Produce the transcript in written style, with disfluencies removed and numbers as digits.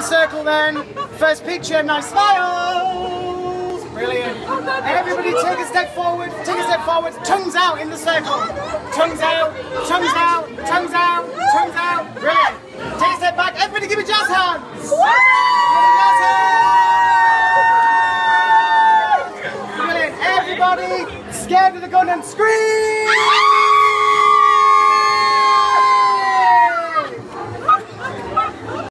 the circle then. First picture, nice smiles. Brilliant. Everybody take a step forward, tongues out in the circle. Tongues out, tongues out, tongues out, tongues out. Brilliant. Take a step back, everybody give a jazz hands. Brilliant. Everybody scared of the gun and scream.